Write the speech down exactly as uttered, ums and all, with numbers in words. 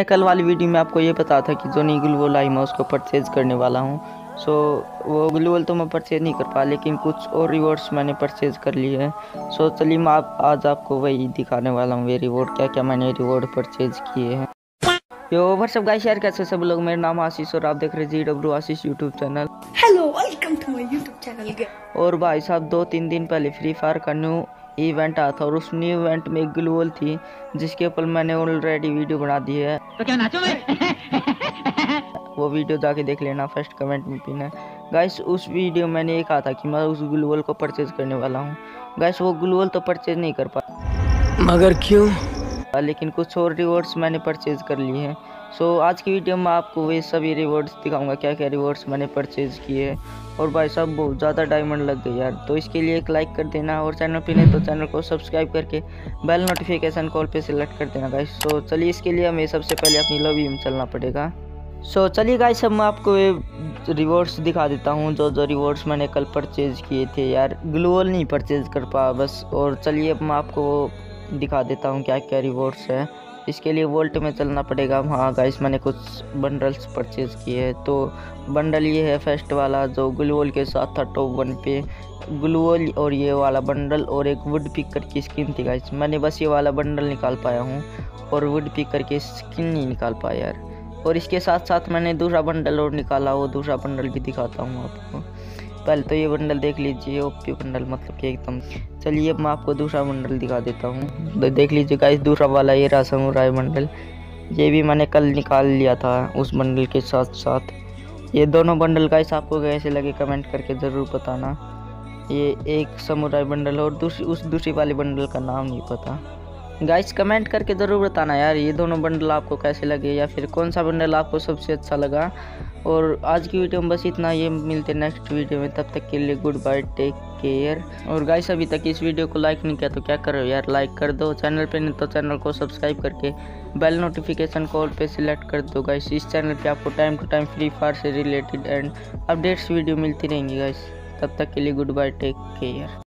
मैं कल वाली वीडियो में आपको ये पता था कि जो नई ग्लूवॉल आई मैं उसको परचेज़ करने वाला हूँ। सो वो ग्लूवॉल तो मैं परचेज़ नहीं कर पाया, लेकिन कुछ और रिवॉर्ड्स मैंने परचेज़ कर लिए हैं। सो चलिए मैं आप आज आपको वही दिखाने वाला हूँ, वे रिवॉर्ड क्या क्या मैंने रिवॉर्ड परचेज़ किए हैं। यो व्हाट्सअप गाइस, शेयर कैसे सब लोग, मेरा नाम आशीष और आप देख रहे हैं G W Ashish YouTube channel. Hello, welcome to my YouTube channel. और भाई साहब, दो तीन दिन पहले फ्री फायर का न्यू इवेंट आया था और उस न्यू इवेंट में एक ग्लूवॉल थी जिसके ऊपर मैंने ऑलरेडी वीडियो बना दी है, तो क्या नाचो मैं? वो वीडियो जाके देख लेना, फर्स्ट कमेंट में पिन है गाइस। उस वीडियो मैंने ये कहा था कि मैं उस ग्लूवॉल को परचेज करने वाला हूँ। गाइस वो ग्लूवॉल तो परचेज नहीं कर पाया, मगर क्यों, लेकिन कुछ और रिवॉर्ड्स मैंने परचेज़ कर लिए हैं। सो so, आज की वीडियो में आपको वे सभी रिवॉर्ड्स दिखाऊंगा, क्या क्या रिवॉर्ड्स मैंने परचेज़ किए हैं। और भाई साहब बहुत ज़्यादा डायमंड लग गए यार, तो इसके लिए एक लाइक कर देना और चैनल पे नहीं तो चैनल को सब्सक्राइब करके बेल नोटिफिकेशन कॉल पे सेलेक्ट कर देना गाइस। सो so, चलिए इसके लिए हमें सबसे पहले अपनी लॉबी में चलना पड़ेगा। सो so, चलिए गाइस अब मैं आपको ये रिवॉर्ड्स दिखा देता हूँ, जो जो रिवॉर्ड्स मैंने कल परचेज़ किए थे यार। ग्लूवॉल नहीं परचेज़ कर पाया बस। और चलिए अब मैं आपको दिखा देता हूँ क्या क्या रिवॉर्ड्स है। इसके लिए वोल्ट में चलना पड़ेगा। हाँ गाइस, मैंने कुछ बंडल्स परचेज़ किए हैं। तो बंडल ये है फर्स्ट वाला जो ग्लूवॉल के साथ था, टॉप वन पे ग्लूवॉल और ये वाला बंडल और एक वुड पिक करके स्किन थी गाइस। मैंने बस ये वाला बंडल निकाल पाया हूँ और वुड पिक करके स्किन नहीं निकाल पाया यार। और इसके साथ साथ मैंने दूसरा बंडल और निकाला, वो दूसरा बंडल भी दिखाता हूँ आपको। पहले तो ये बंडल देख लीजिए, ओपी बंडल मतलब कि एकदम। चलिए अब मैं आपको दूसरा बंडल दिखा देता हूँ। तो देख लीजिए गाइस, दूसरा वाला ये रहा समुराई बंडल। ये भी मैंने कल निकाल लिया था उस बंडल के साथ साथ। ये दोनों बंडल गाइस आपको कैसे लगे कमेंट करके ज़रूर बताना। ये एक समुराई बंडल और दूसरी उस दूसरी वाले बंडल का नाम नहीं पता गाइस। कमेंट करके ज़रूर बताना यार ये दोनों बंडल आपको कैसे लगे, या फिर कौन सा बंडल आपको सबसे अच्छा लगा। और आज की वीडियो में बस इतना, ये मिलते हैं नेक्स्ट वीडियो में, तब तक के लिए गुड बाय, टेक केयर। और गाइस अभी तक इस वीडियो को लाइक नहीं किया तो क्या करो यार, लाइक कर दो। चैनल पे नहीं तो चैनल को सब्सक्राइब करके बेल नोटिफिकेशन को ऑल पे सिलेक्ट कर दो गाइस। इस चैनल पे आपको time to time free fire से रिलेटेड एंड अपडेट्स वीडियो मिलती रहेंगी गाइस। तब तक के लिए गुड बाय, टेक केयर।